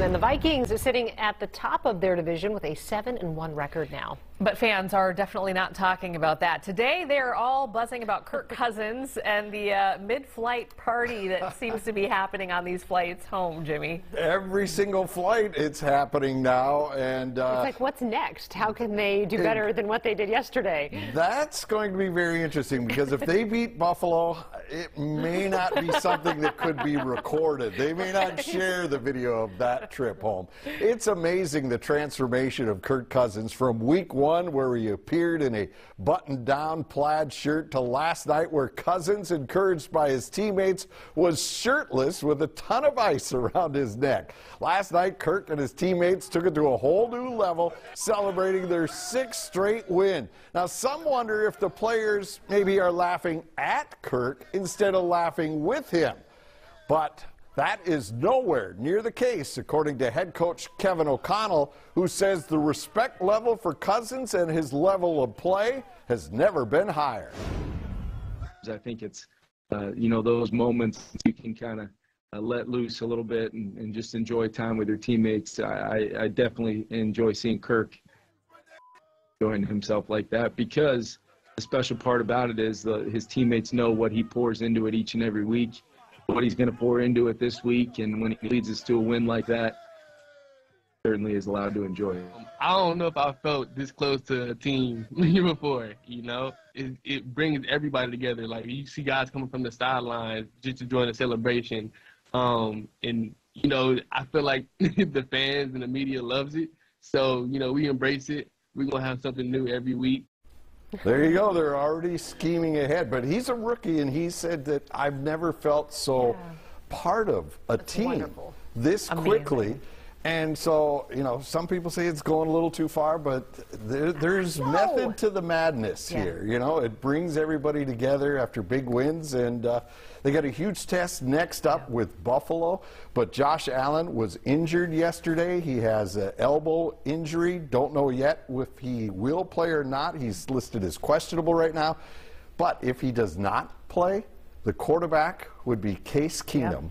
And then the Vikings are sitting at the top of their division with a 7-1 record now. But fans are definitely not talking about that. Today, they're all buzzing about Kirk Cousins and the mid-flight party that seems to be happening on these flights home, Jimmy. Every single flight, it's happening now. And it's like, what's next? How can they do better than what they did yesterday? That's going to be very interesting, because if they beat Buffalo, it may not be something that could be recorded. They may not share the video of that trip home. It's amazing, the transformation of Kirk Cousins from week one, where he appeared in a button-down plaid shirt, to last night, where Cousins, encouraged by his teammates, was shirtless with a ton of ice around his neck. Last night, Kirk and his teammates took it to a whole new level, celebrating their sixth straight win. Now, some wonder if the players maybe are laughing at Kirk instead of laughing with him. But that is nowhere near the case, according to head coach Kevin O'Connell, who says the respect level for Cousins and his level of play has never been higher. I think it's, you know, those moments you can kind of let loose a little bit and just enjoy time with your teammates. I definitely enjoy seeing Kirk enjoying himself like that, because the special part about it is his teammates know what he pours into it each and every week, what he's going to pour into it this week, and when he leads us to a win like that, certainly is allowed to enjoy it. I don't know if I felt this close to a team before, you know. It brings everybody together. Like, you see guys coming from the sidelines just to join the celebration. And, you know, I feel like the fans and the media loves it. So, you know, we embrace it. We're going to have something new every week. There you go. They're already scheming ahead. But he's a rookie, and he said that I've never felt so part of a team this quickly. And so, you know, some people say it's going a little too far, but there's method to the madness here. You know, it brings everybody together after big wins, and they got a huge test next up with Buffalo. But Josh Allen was injured yesterday. He has an elbow injury. Don't know yet if he will play or not. He's listed as questionable right now. But if he does not play, the quarterback would be Case Keenum.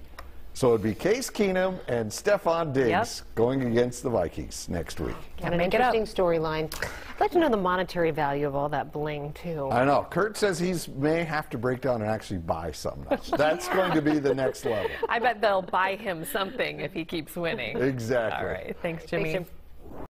So it'd be Case Keenum and Stephon Diggs going against the Vikings next week. Kind of an interesting storyline. I'd like to know the monetary value of all that bling, too. I know. Kurt says he may have to break down and actually buy something else. That's going to be the next level. I bet they'll buy him something if he keeps winning. Exactly. All right. Thanks, Jimmy. Thanks, Jim.